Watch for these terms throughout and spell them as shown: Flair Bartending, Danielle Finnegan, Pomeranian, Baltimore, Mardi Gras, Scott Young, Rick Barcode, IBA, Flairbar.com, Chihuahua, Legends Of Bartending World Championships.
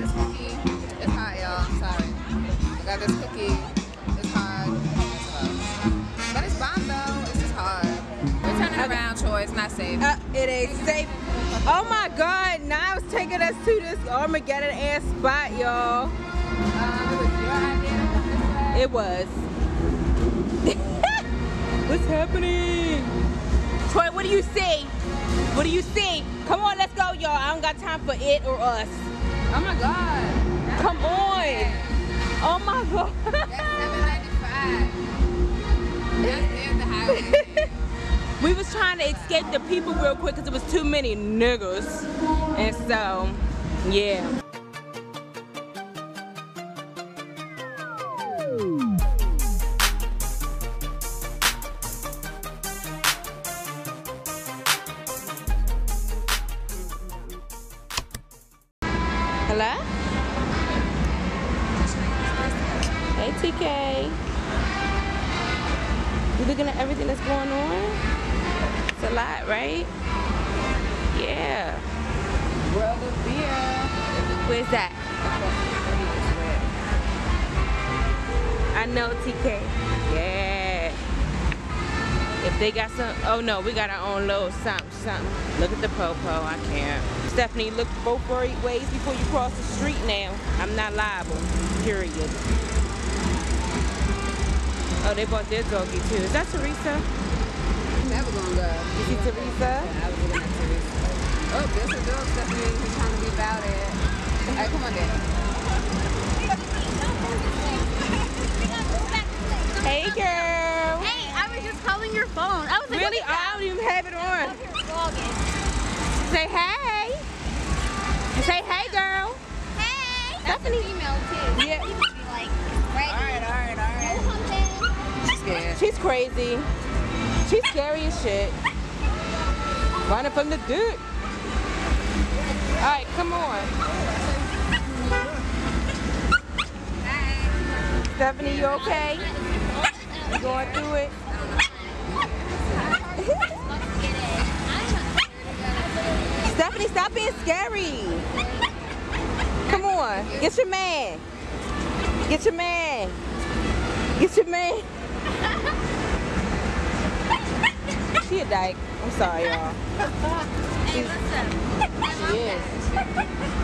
this cookie. It's hot, y'all. I'm sorry. I got this cookie. It's hard. But it's bomb, though. It's just hard. We're turning around, Troy. It's not safe. It ain't safe. Oh, my God. Now it's taking us to this Armageddon-ass spot, y'all. It was your idea to come this way? It was. What's happening? Troy, what do you see? What do you see? Come on, let's go, y'all. I don't got time for it or us. Oh my God. That's come on. Oh my God. That's 795. That's the highway. We was trying to escape the people real quick because it was too many niggas. And so, yeah. Hello? Hey, TK. You looking at everything that's going on? It's a lot, right? Yeah. World of beer. Where's that? I know, TK. Yeah. If they got some, oh no, we got our own little something. Look at the po-po, I can't. Stephanie, look both ways before you cross the street now. I'm not liable, period. Oh, they bought their doggy too. Is that Teresa? Never gonna go. You see Teresa? Yeah, I was looking at Teresa. Oh, there's a dog, Stephanie. He's trying to be about it. All right, come on, Daddy. Hey, girl. Hey, I was just calling your phone. I was like, really? I don't even have it on. Say hey. Say hey, girl. Hey. Stephanie. That's a female too. Yeah. Like, all right. She's scared. She's crazy. She's scary as shit. Running from the dude. All right, come on. Hi. Stephanie, you okay? You going through it? Stephanie, stop being scary. Come on, get your man. Get your man. Get your man. She a dyke. I'm sorry, y'all. Hey, listen. She is.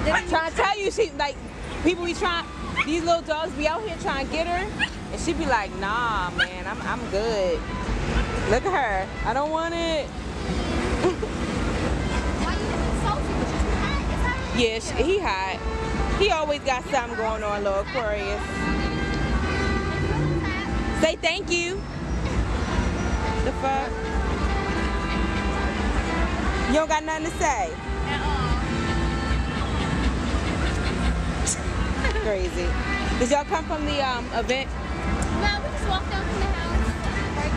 I'm trying to tell you, she like people be trying. These little dogs be out here trying to get her, and she be like, nah, man, I'm good. Look at her. I don't want it. Yeah, he hot. He always got something going on, little Aquarius. Say thank you. The fuck? You don't got nothing to say? At all. Crazy. Did y'all come from the event? No, we just walked down from the house. Right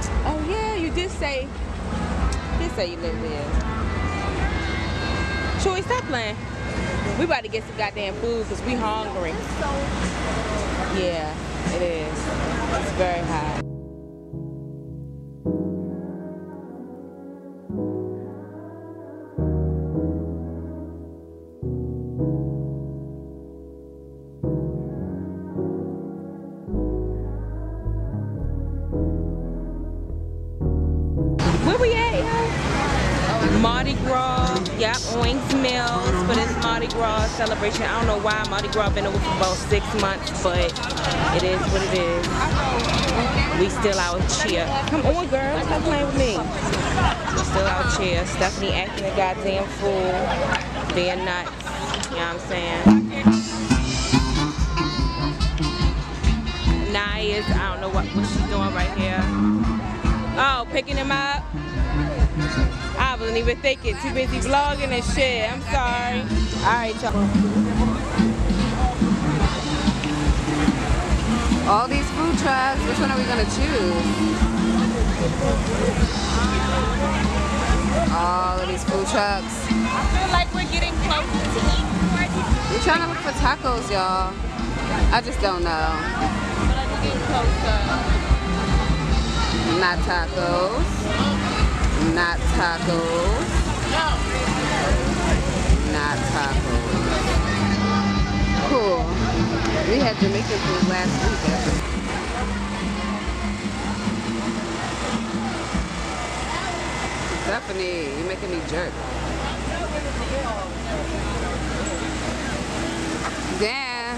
there. Oh yeah, you did say you live there. Troy, stop playing. We about to get some goddamn food because we hungry. Yeah, it is. It's very hot. Where we at? Mardi Gras. Yep, wings meals for this Mardi Gras celebration. I don't know why Mardi Gras been over for about 6 months, but it is what it is. We still out here. Come on, girl, stop playing with me. We still out here. Stephanie acting a goddamn fool, being nuts. You know what I'm saying? Naya's, I don't know what she's doing right here. Oh, picking him up. I wasn't even thinking, too busy vlogging and shit. I'm sorry. Alright, y'all. All these food trucks, which one are we gonna choose? All of these food trucks. I feel like we're getting close to eating. We're trying to look for tacos, y'all. I just don't know. But I think it's close. Not tacos. Not tacos. Not tacos. We had Jamaican food last week. Actually. Stephanie, you're making me jerk. Damn.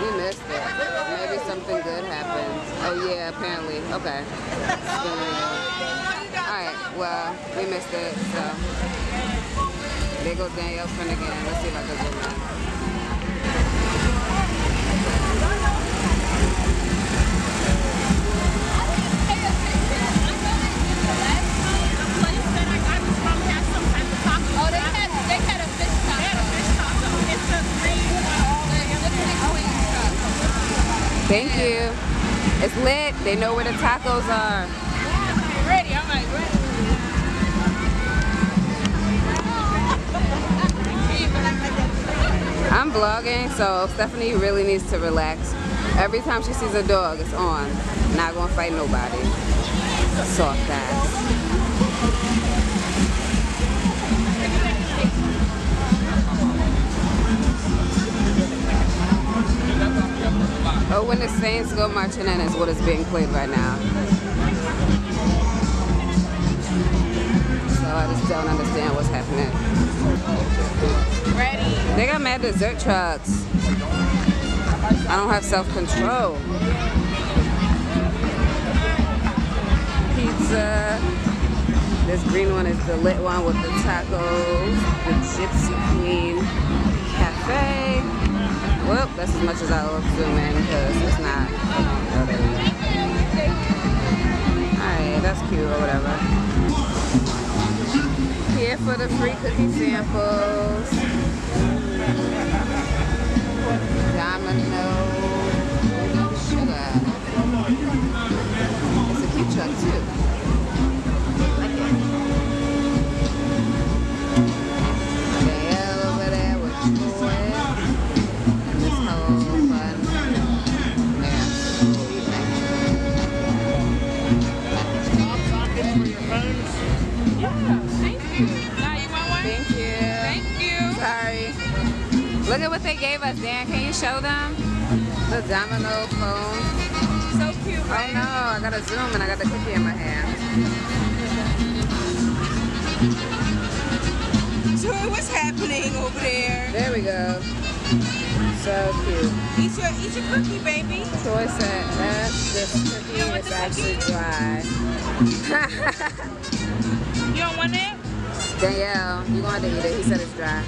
We missed it. Maybe something good happens. Oh yeah, apparently. Okay. Alright, well, we missed it, so. There goes Danielle Finnegan. Let's see if I can do that. Thank you. It's lit. They know where the tacos are. I'm ready. I'm like ready. I'm vlogging, so Stephanie really needs to relax. Every time she sees a dog, it's on. Not gonna fight nobody. Soft ass. Oh, when the Saints go marching in is what is being played right now. So I just don't understand what's happening. Ready. They got mad dessert trucks. I don't have self-control. Pizza. This green one is the lit one with the tacos. The Gypsy Queen Cafe. Well, that's as much as I love zooming because it's not. Alright, that's cute or whatever. Here for the free cookie samples. Domino sugar. It's a cute truck too. I like it. The L over there with toys. Look at what they gave us, Dan. Can you show them? The domino phone. So cute, right? Oh no, I got a zoom and I got the cookie in my hand. So what's happening over there? There we go. So cute. Eat your cookie, baby. So it's that. That's this cookie. You don't want the cookie? It's actually dry. You don't want it? Danielle, you're going to eat it. He said it's dry.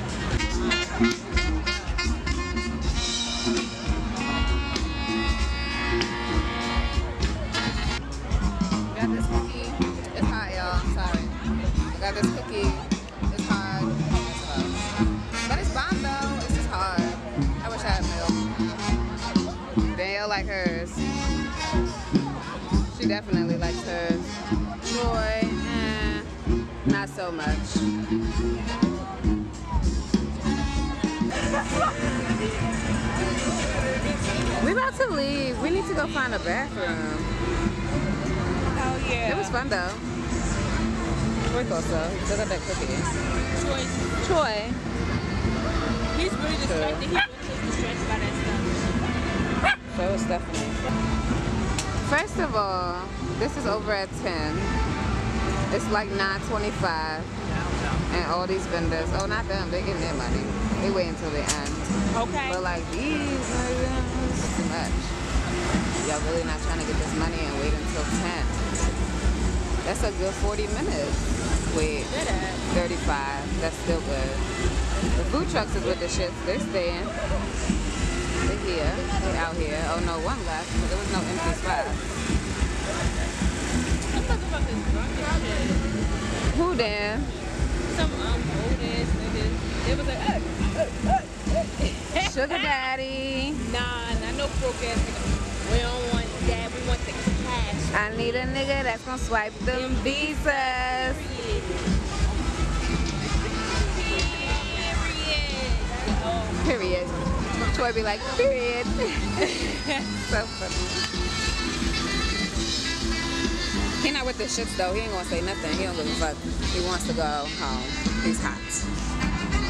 Got this cookie, it's hard, but it's bomb though, it's just hard. I wish I had milk. Danielle like hers. She definitely likes hers. Troy, not so much. We're about to leave, we need to go find a bathroom. Oh yeah. It was fun though. Rick also. Look at that cookie. Troy. He's really distracted. He really distracted by that stuff. So it was Stephanie. First of all, this is over at 10. It's like 9:25. And all these vendors, oh not them, they getting their money. They wait until the end. Okay. But like these, it's too much. Y'all really not trying to get this money and wait until 10. That's a good 40 minutes. Wait, 35. That's still good. The food trucks is with the shits. They're staying. They're here. They're out here. Oh no, one left. But there was no empty spot. I'm talking about this drunk shit. Who damn? Some old ass niggas. They was like, sugar daddy. Nah, no broke ass niggas. We don't want that. We want the cash. I need a nigga that's gonna swipe them visas. Period. Troy be like, period. So funny. He not with the shits though. He ain't gonna say nothing. He don't give a fuck. He wants to go home. He's hot.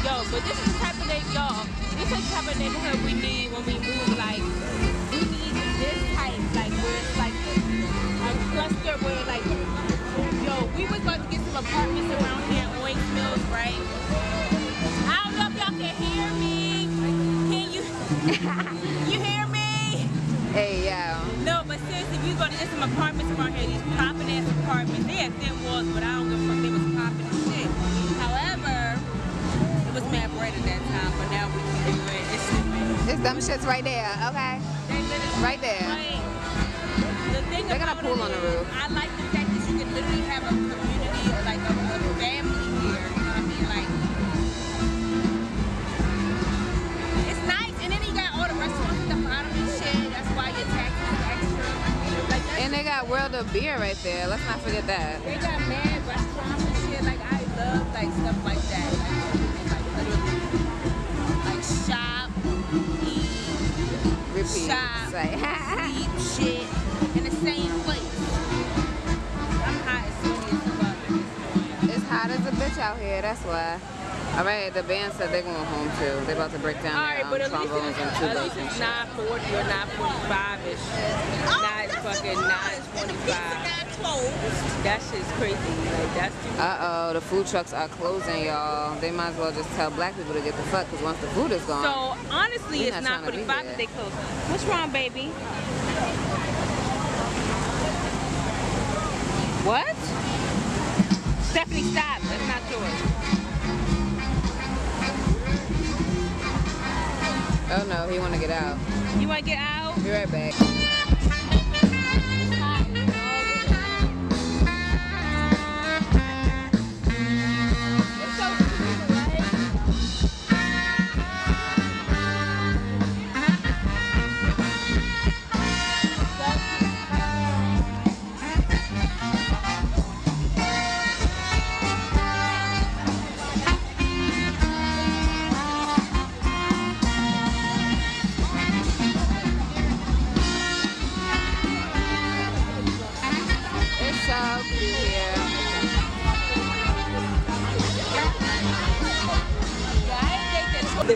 Yo, but this is the type of day, y'all. this is the type of neighborhood we need when we move. Like, we need this type, like, where it's like a cluster where, like, yo, we was about to get some apartments around here in Wake Mills, right? I don't know if y'all can hear me. Can you? You hear me? Hey, yeah. No, but seriously, we was about to get some apartments around here. These popping ass apartments. They had thin walls, but I don't give a fuck. They was popping and shit. However, it was mad bread at that time, but now we can do it. It's stupid. It's dumb shits right there, okay? Right there. Like, the thing they're gonna pull on the roof. I like the fact that you can literally have a community or like a family here. You know what I mean? Like, it's nice, and then you got all the restaurants stuff out of this shit. That's why your taxes are extra. Like, and they got World of Beer right there. Let's not forget that. They got mad restaurants and shit. Like, I love like stuff like that. Shop, sleep, shit, in the same place. I'm hot as fuck. It's hot as a bitch out here, that's why. Alright, the band said they're going home too. They're about to break down their trombones in 2 days. Alright, but at least it's 9:40 or 9:45-ish. Oh, not fucking 9:25. That shit's crazy. Like, that's too the food trucks are closing, y'all. They might as well just tell black people to get the fuck, because once the food is gone. So, honestly, it's 9:45 that they close. What's wrong, baby? What? Stephanie, stop. That's not yours. Oh no, he wanna get out. You wanna get out? Be right back.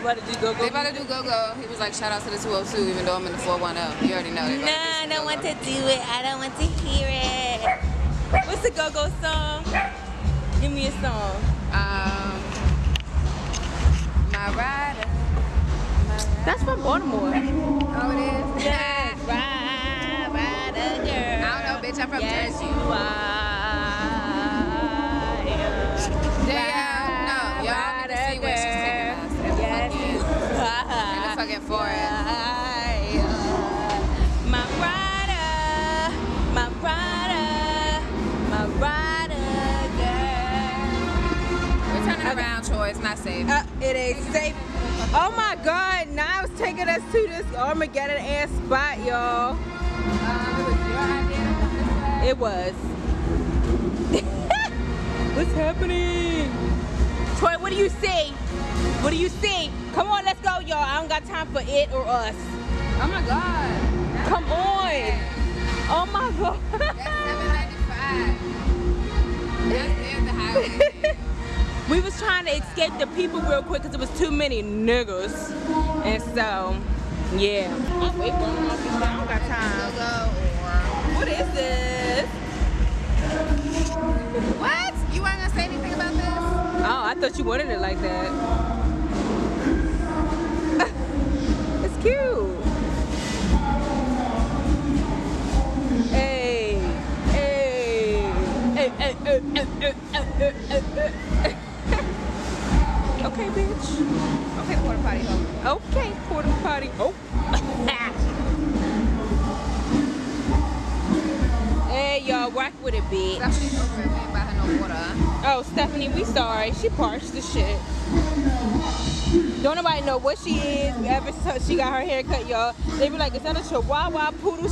They about to do go-go. They about to do go-go. He was like, shout out to the 202, even though I'm in the 410. You already know. No, I don't want to do it. I don't want to hear it. What's the go-go song? Give me a song. My Rider. That's from Baltimore. Oh, it is? Yeah. Rider girl. I don't know, bitch. I'm from Jersey. You are. Damn. No, y'all need to see where she's taking. Fucking for it. My rider, my rider, my rider girl. We're turning around, Troy. It's not safe. It ain't safe. Oh my God, Niles taking us to this Armageddon ass spot, y'all. It was your idea to come this way? It was. What's happening? Troy, what do you see? What do you see? Come on, let's go, y'all. I don't got time for it or us. Oh my God. That's come on. Bad. Oh my God. That's 795. That's near the highway. We was trying to escape the people real quick because it was too many niggas. And so, yeah. I don't got time. What is this? What? You weren't gonna say anything about this? Oh, I thought you wanted it like that. Cute. Hey, hey, hey, hey, hey, hey, hey, hey, hey. Okay, bitch. Okay, porta potty. Oh. Okay, porta potty. Oh. Hey, y'all, rock with it, bitch. Stephanie's over here. We ain't buy her no water. Oh, Stephanie, we sorry. She parched the shit. Don't nobody know what she is ever since she got her hair cut, y'all. They be like, is that a Chihuahua, Poodle,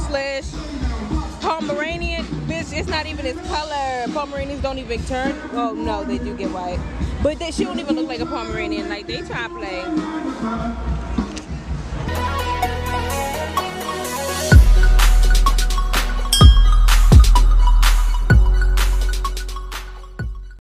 / Pomeranian? Bitch, it's not even its color. Pomeranians don't even turn. Oh, no, they do get white. But she don't even look like a Pomeranian. Like, they try to play.